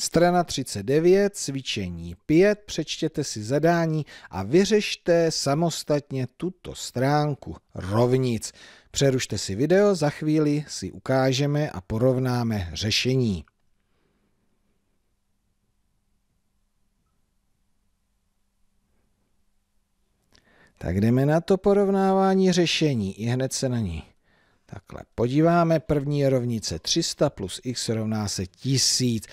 Strana 39, cvičení 5, přečtěte si zadání a vyřešte samostatně tuto stránku rovnic. Přerušte si video, za chvíli si ukážeme a porovnáme řešení. Tak jdeme na to porovnávání řešení, i hned se na ní takhle podíváme. První rovnice 300 plus x rovná se 1000.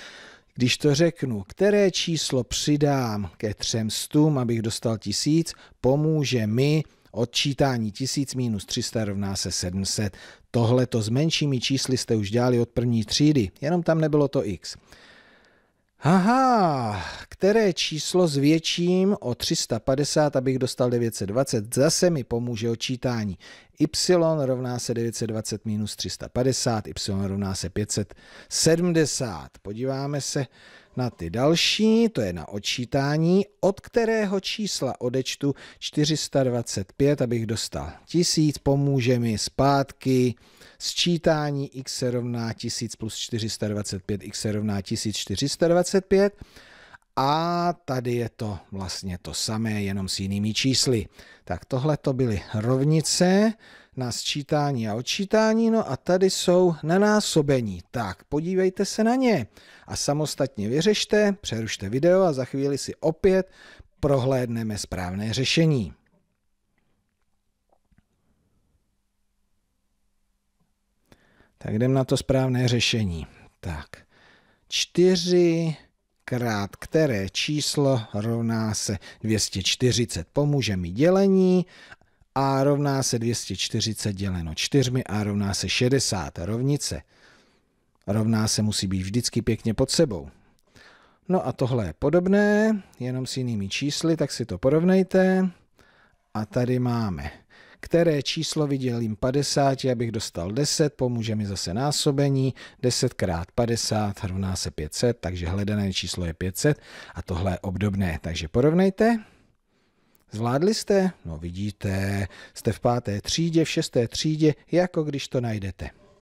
Když to řeknu, které číslo přidám ke 300, abych dostal 1000, pomůže mi odčítání 1000 minus 300 rovná se 700. Tohleto s menšími čísly jste už dělali od první třídy, jenom tam nebylo to x. Aha, které číslo zvětším o 350, abych dostal 920, zase mi pomůže odčítání. Y rovná se 920 minus 350, y rovná se 570. Podíváme se na ty další, to je na odčítání, od kterého čísla odečtu 425, abych dostal 1000, pomůže mi zpátky sčítání x rovná 1000 plus 425, x rovná 1425 a tady je to vlastně to samé, jenom s jinými čísly. Tak tohle to byly rovnice na sčítání a odčítání, no a tady jsou na násobení. Tak podívejte se na ně a samostatně vyřešte, přerušte video a za chvíli si opět prohlédneme správné řešení. Tak jdem na to správné řešení. Tak, 4 krát které číslo rovná se 240. Pomůže mi dělení. A rovná se 240 děleno 4 a rovná se 60. Rovnice. Rovná se musí být vždycky pěkně pod sebou. No a tohle je podobné, jenom s jinými čísly, tak si to porovnejte. A tady máme, které číslo vydělím 50, abych dostal 10, pomůže mi zase násobení, 10 krát 50 rovná se 500, takže hledané číslo je 500 a tohle je obdobné, takže porovnejte. Zvládli jste? No vidíte, jste v 5. třídě, v 6. třídě, jako když to najdete.